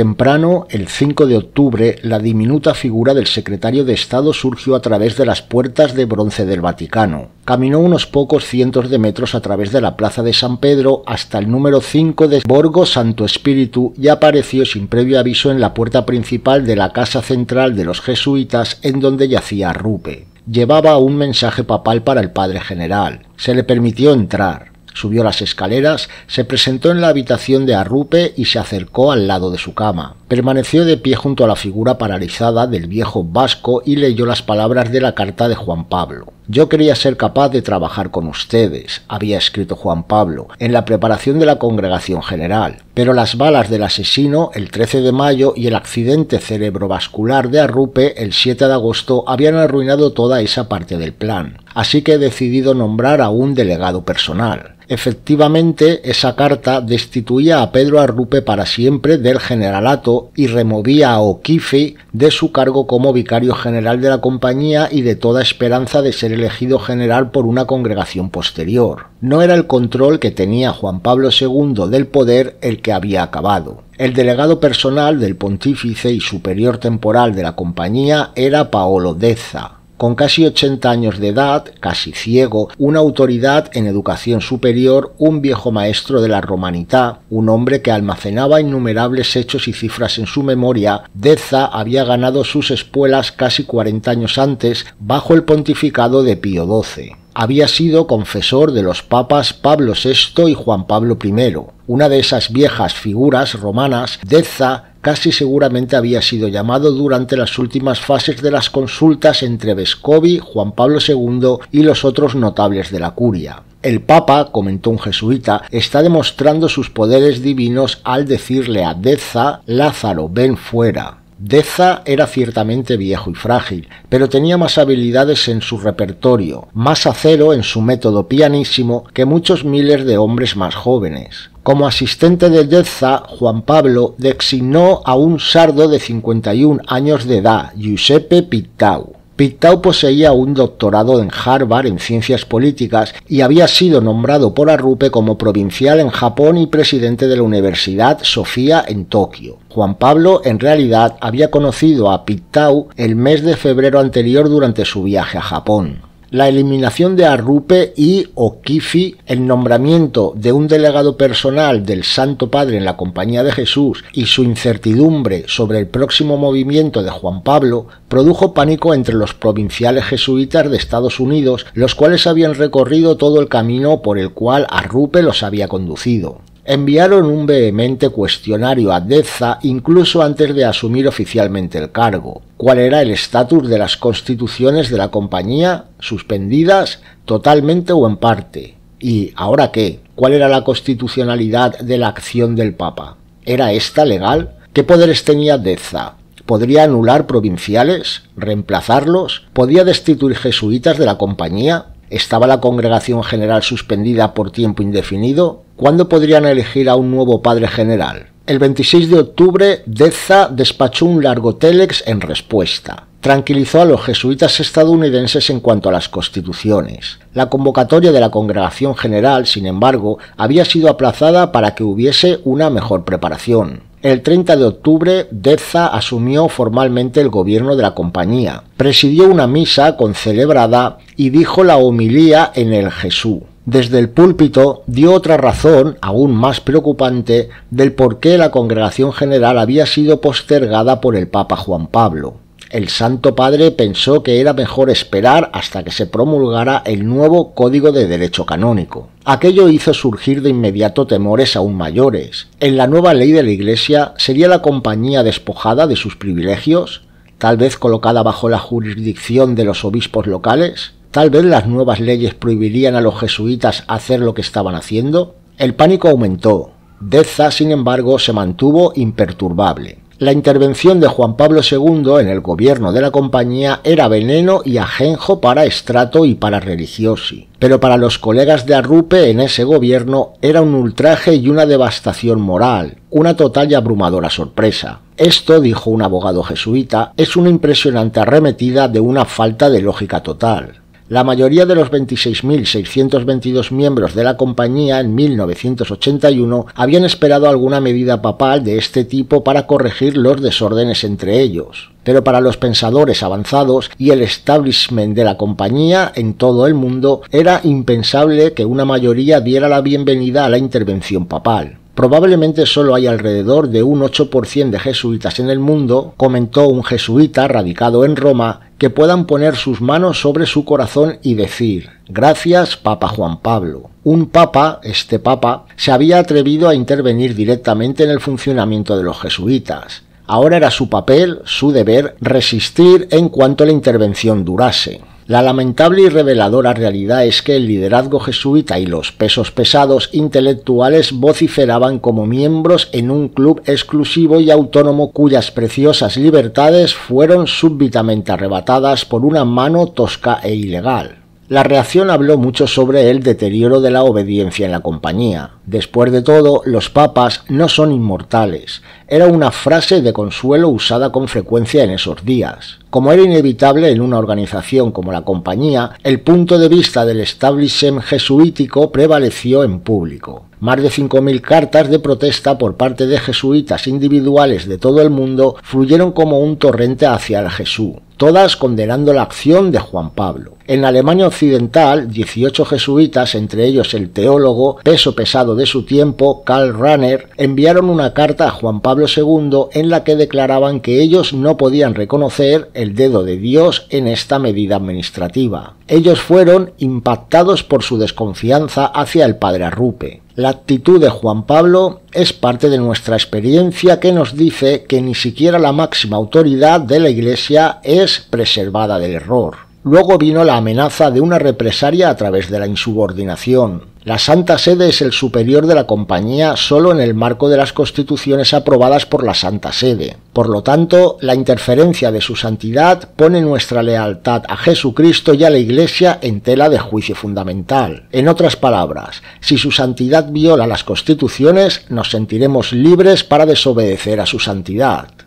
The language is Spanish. Temprano, el 5 de octubre, la diminuta figura del secretario de Estado surgió a través de las puertas de bronce del Vaticano. Caminó unos pocos cientos de metros a través de la plaza de San Pedro hasta el número 5 de Borgo Santo Espíritu y apareció sin previo aviso en la puerta principal de la casa central de los jesuitas, en donde yacía Arrupe. Llevaba un mensaje papal para el padre general. Se le permitió entrar. Subió las escaleras, se presentó en la habitación de Arrupe y se acercó al lado de su cama. Permaneció de pie junto a la figura paralizada del viejo vasco y leyó las palabras de la carta de Juan Pablo. «Yo quería ser capaz de trabajar con ustedes», había escrito Juan Pablo, «en la preparación de la Congregación General. Pero las balas del asesino el 13 de mayo y el accidente cerebrovascular de Arrupe el 7 de agosto habían arruinado toda esa parte del plan. Así que he decidido nombrar a un delegado personal». Efectivamente, esa carta destituía a Pedro Arrupe para siempre del generalato y removía a O'Keefe de su cargo como vicario general de la compañía y de toda esperanza de ser elegido general por una congregación posterior. No era el control que tenía Juan Pablo II del poder el que había acabado. El delegado personal del pontífice y superior temporal de la compañía era Paolo Dezza. Con casi 80 años de edad, casi ciego, una autoridad en educación superior, un viejo maestro de la romanità, un hombre que almacenaba innumerables hechos y cifras en su memoria, Dezza había ganado sus espuelas casi 40 años antes bajo el pontificado de Pío XII. Había sido confesor de los papas Pablo VI y Juan Pablo I. Una de esas viejas figuras romanas, Dezza casi seguramente había sido llamado durante las últimas fases de las consultas entre Vescovi, Juan Pablo II y los otros notables de la curia. «El Papa», comentó un jesuita, «está demostrando sus poderes divinos al decirle a Dezza, Lázaro, ven fuera». Dezza era ciertamente viejo y frágil, pero tenía más habilidades en su repertorio, más acero en su método pianísimo que muchos miles de hombres más jóvenes. Como asistente de Dezza, Juan Pablo designó a un sardo de 51 años de edad, Giuseppe Pittau. Pittau poseía un doctorado en Harvard en ciencias políticas y había sido nombrado por Arrupe como provincial en Japón y presidente de la Universidad Sofía en Tokio. Juan Pablo, en realidad, había conocido a Pittau el mes de febrero anterior durante su viaje a Japón. La eliminación de Arrupe y O'Keefe, el nombramiento de un delegado personal del Santo Padre en la Compañía de Jesús y su incertidumbre sobre el próximo movimiento de Juan Pablo produjo pánico entre los provinciales jesuitas de Estados Unidos, los cuales habían recorrido todo el camino por el cual Arrupe los había conducido. Enviaron un vehemente cuestionario a Dezza incluso antes de asumir oficialmente el cargo. ¿Cuál era el estatus de las constituciones de la compañía? ¿Suspendidas? ¿Totalmente o en parte? ¿Y ahora qué? ¿Cuál era la constitucionalidad de la acción del Papa? ¿Era esta legal? ¿Qué poderes tenía Dezza? ¿Podría anular provinciales? ¿Reemplazarlos? ¿Podía destituir jesuitas de la compañía? ¿Estaba la Congregación General suspendida por tiempo indefinido? ¿Cuándo podrían elegir a un nuevo padre general? El 26 de octubre, Dezza despachó un largo telex en respuesta. Tranquilizó a los jesuitas estadounidenses en cuanto a las constituciones. La convocatoria de la Congregación General, sin embargo, había sido aplazada para que hubiese una mejor preparación. El 30 de octubre, Dezza asumió formalmente el gobierno de la compañía, presidió una misa concelebrada y dijo la homilía en el Jesús. Desde el púlpito dio otra razón, aún más preocupante, del por qué la Congregación General había sido postergada por el Papa Juan Pablo. El Santo Padre pensó que era mejor esperar hasta que se promulgara el nuevo Código de Derecho Canónico. Aquello hizo surgir de inmediato temores aún mayores. ¿En la nueva ley de la Iglesia sería la compañía despojada de sus privilegios? ¿Tal vez colocada bajo la jurisdicción de los obispos locales? ¿Tal vez las nuevas leyes prohibirían a los jesuitas hacer lo que estaban haciendo? El pánico aumentó. Dezza, sin embargo, se mantuvo imperturbable. La intervención de Juan Pablo II en el gobierno de la compañía era veneno y ajenjo para Strato y para Religiosi, pero para los colegas de Arrupe en ese gobierno era un ultraje y una devastación moral, una total y abrumadora sorpresa. Esto, dijo un abogado jesuita, es una impresionante arremetida de una falta de lógica total. La mayoría de los 26.622 miembros de la compañía en 1981 habían esperado alguna medida papal de este tipo para corregir los desórdenes entre ellos. Pero para los pensadores avanzados y el establishment de la compañía en todo el mundo era impensable que una mayoría diera la bienvenida a la intervención papal. Probablemente solo hay alrededor de un 8% de jesuitas en el mundo, comentó un jesuita radicado en Roma, que puedan poner sus manos sobre su corazón y decir: gracias, Papa Juan Pablo. Un papa, este papa, se había atrevido a intervenir directamente en el funcionamiento de los jesuitas. Ahora era su papel, su deber, resistir en cuanto la intervención durase. La lamentable y reveladora realidad es que el liderazgo jesuita y los pesos pesados intelectuales vociferaban como miembros en un club exclusivo y autónomo cuyas preciosas libertades fueron súbitamente arrebatadas por una mano tosca e ilegal. La reacción habló mucho sobre el deterioro de la obediencia en la compañía. Después de todo, los papas no son inmortales. Era una frase de consuelo usada con frecuencia en esos días. Como era inevitable en una organización como la compañía, el punto de vista del establishment jesuítico prevaleció en público. Más de 5.000 cartas de protesta por parte de jesuitas individuales de todo el mundo fluyeron como un torrente hacia el Jesús, todas condenando la acción de Juan Pablo. En Alemania Occidental, 18 jesuitas, entre ellos el teólogo, peso pesado de su tiempo, Karl Rahner, enviaron una carta a Juan Pablo II en la que declaraban que ellos no podían reconocer el dedo de Dios en esta medida administrativa. Ellos fueron impactados por su desconfianza hacia el padre Arrupe. La actitud de Juan Pablo es parte de nuestra experiencia que nos dice que ni siquiera la máxima autoridad de la Iglesia es preservada del error. Luego vino la amenaza de una represalia a través de la insubordinación. La Santa Sede es el superior de la compañía solo en el marco de las constituciones aprobadas por la Santa Sede. Por lo tanto, la interferencia de su santidad pone nuestra lealtad a Jesucristo y a la Iglesia en tela de juicio fundamental. En otras palabras, si su santidad viola las constituciones, nos sentiremos libres para desobedecer a su santidad.